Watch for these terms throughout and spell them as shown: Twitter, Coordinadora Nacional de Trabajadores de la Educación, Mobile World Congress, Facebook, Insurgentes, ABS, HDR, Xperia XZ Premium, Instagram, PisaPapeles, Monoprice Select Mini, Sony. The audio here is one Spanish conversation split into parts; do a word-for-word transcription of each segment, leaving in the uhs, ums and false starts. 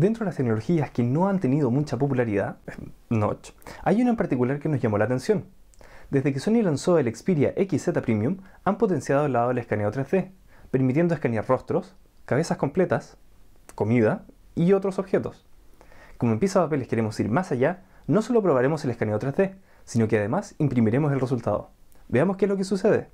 Dentro de las tecnologías que no han tenido mucha popularidad, notch, hay una en particular que nos llamó la atención. Desde que Sony lanzó el Xperia X Z Premium, han potenciado el lado del escaneo tres D, permitiendo escanear rostros, cabezas completas, comida y otros objetos. Como en PisaPapeles queremos ir más allá, no solo probaremos el escaneo tres D, sino que además imprimiremos el resultado. Veamos qué es lo que sucede.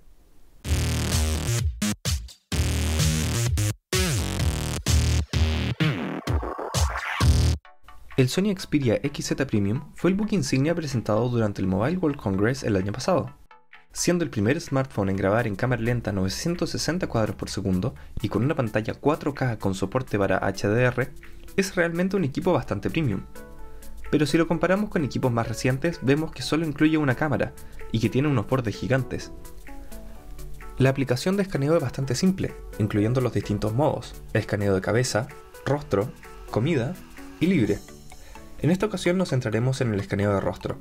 El Sony Xperia X Z Premium fue el book insignia presentado durante el Mobile World Congress el año pasado, siendo el primer smartphone en grabar en cámara lenta novecientos sesenta cuadros por segundo y con una pantalla cuatro K con soporte para H D R, es realmente un equipo bastante premium. Pero si lo comparamos con equipos más recientes, vemos que solo incluye una cámara y que tiene unos bordes gigantes. La aplicación de escaneo es bastante simple, incluyendo los distintos modos: escaneo de cabeza, rostro, comida y libre. En esta ocasión nos centraremos en el escaneo de rostro.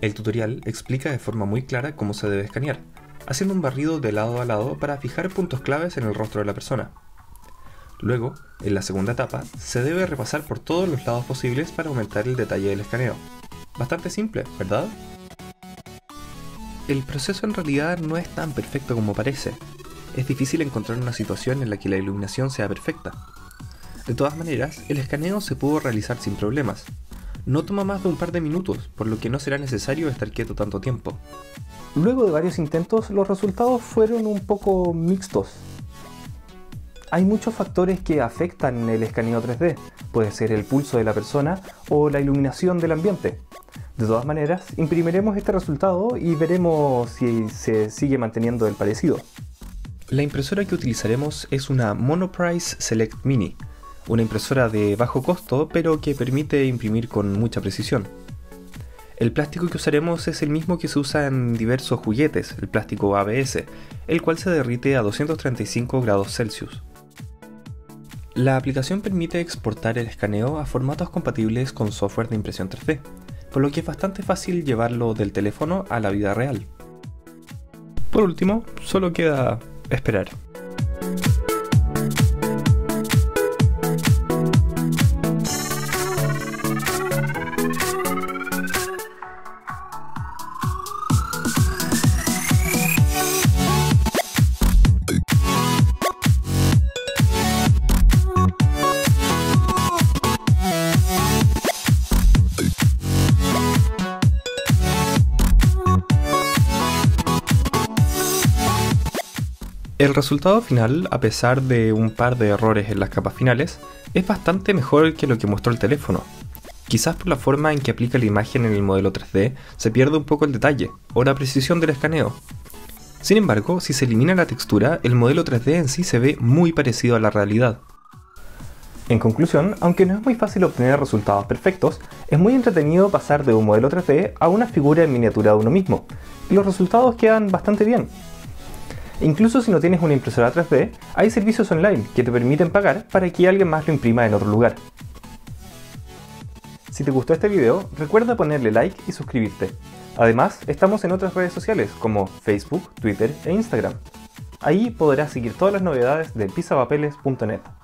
El tutorial explica de forma muy clara cómo se debe escanear, haciendo un barrido de lado a lado para fijar puntos claves en el rostro de la persona. Luego, en la segunda etapa, se debe repasar por todos los lados posibles para aumentar el detalle del escaneo. Bastante simple, ¿verdad? El proceso en realidad no es tan perfecto como parece. Es difícil encontrar una situación en la que la iluminación sea perfecta. De todas maneras, el escaneo se pudo realizar sin problemas. No toma más de un par de minutos, por lo que no será necesario estar quieto tanto tiempo. Luego de varios intentos, los resultados fueron un poco mixtos. Hay muchos factores que afectan el escaneo tres D. Puede ser el pulso de la persona o la iluminación del ambiente. De todas maneras, imprimiremos este resultado y veremos si se sigue manteniendo el parecido. La impresora que utilizaremos es una Monoprice Select Mini. Una impresora de bajo costo, pero que permite imprimir con mucha precisión. El plástico que usaremos es el mismo que se usa en diversos juguetes, el plástico A B S, el cual se derrite a doscientos treinta y cinco grados Celsius. La aplicación permite exportar el escaneo a formatos compatibles con software de impresión tres D, por lo que es bastante fácil llevarlo del teléfono a la vida real. Por último, solo queda esperar. El resultado final, a pesar de un par de errores en las capas finales, es bastante mejor que lo que mostró el teléfono. Quizás por la forma en que aplica la imagen en el modelo tres D, se pierde un poco el detalle o la precisión del escaneo. Sin embargo, si se elimina la textura, el modelo tres D en sí se ve muy parecido a la realidad. En conclusión, aunque no es muy fácil obtener resultados perfectos, es muy entretenido pasar de un modelo tres D a una figura en miniatura de uno mismo, y los resultados quedan bastante bien. Incluso si no tienes una impresora tres D, hay servicios online que te permiten pagar para que alguien más lo imprima en otro lugar. Si te gustó este video, recuerda ponerle like y suscribirte. Además, estamos en otras redes sociales como Facebook, Twitter e Instagram. Ahí podrás seguir todas las novedades de pisapapeles punto net.